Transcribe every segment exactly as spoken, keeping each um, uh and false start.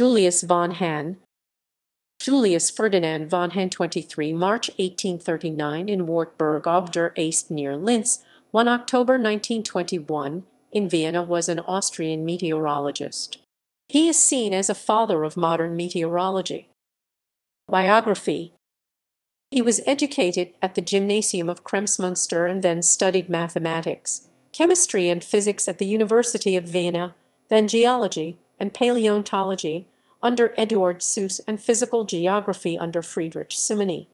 Julius von Hann, Julius Ferdinand von Hann, twenty-third of March eighteen thirty-nine in Wartberg ob der Aist near Linz, the first of October nineteen twenty-one, in Vienna, was an Austrian meteorologist. He is seen as a father of modern meteorology. Biography. He was educated at the gymnasium of Kremsmünster and then studied mathematics, chemistry and physics at the University of Vienna, then geology and paleontology under Eduard Suess and physical geography under Friedrich Simony.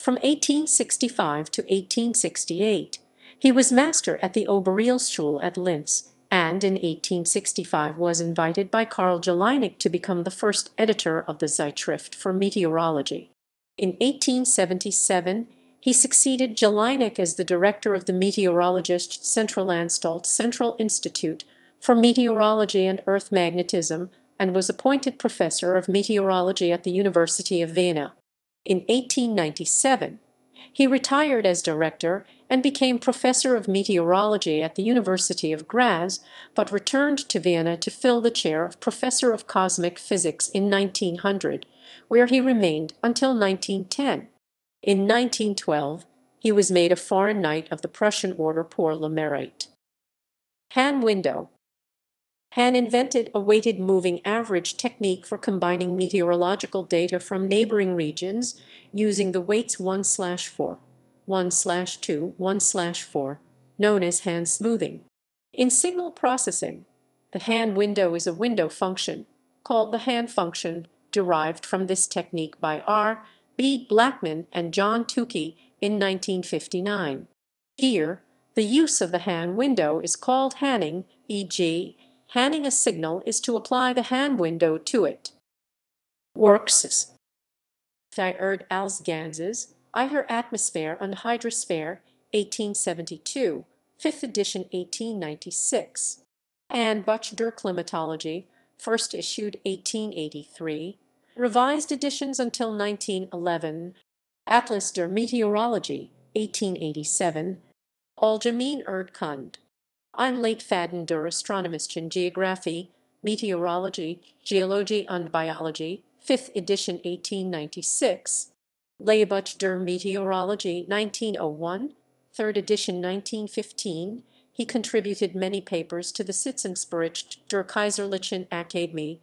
From eighteen sixty-five to eighteen sixty-eight, he was master at the Oberrealschule at Linz, and in eighteen sixty-five was invited by Karl Jelinek to become the first editor of the Zeitschrift for Meteorology. In eighteen seventy-seven, he succeeded Jelinek as the director of the Meteorologische Zentralanstalt, Central Institute for Meteorology and Earth Magnetism, and was appointed professor of meteorology at the University of Vienna. In eighteen ninety-seven, he retired as director and became professor of meteorology at the University of Graz, but returned to Vienna to fill the chair of professor of cosmic physics in nineteen hundred, where he remained until nineteen ten. In nineteen twelve, he was made a foreign knight of the Prussian order Pour le Mérite. Hann window. Hann invented a weighted moving average technique for combining meteorological data from neighboring regions using the weights one slash four, one slash two, one slash four, known as Hann smoothing. In signal processing, the Hann window is a window function, called the Hann function, derived from this technique by R. B. Blackman and John Tukey in nineteen fifty-nine. Here, the use of the Hann window is called Hanning, for example, Hanning a signal is to apply the Hann window to it. Works. Thy Erd als Ganzes, Ihre Atmosphäre und Hydrosphäre, eighteen seventy-two, fifth edition, eighteen ninety-six. And Butch der Klimatologie, first issued eighteen eighty-three, revised editions until nineteen eleven. Atlas der Meteorologie, eighteen eighty-seven. Allgemeine Erdkunde. Einleitfaden der Astronomischen Geographie, Meteorology, Geology und Biology, fifth edition, eighteen ninety-six. Leibuch der Meteorologie, nineteen oh one, third edition, nineteen fifteen. He contributed many papers to the Sitzungsbericht der Kaiserlichen Akademie,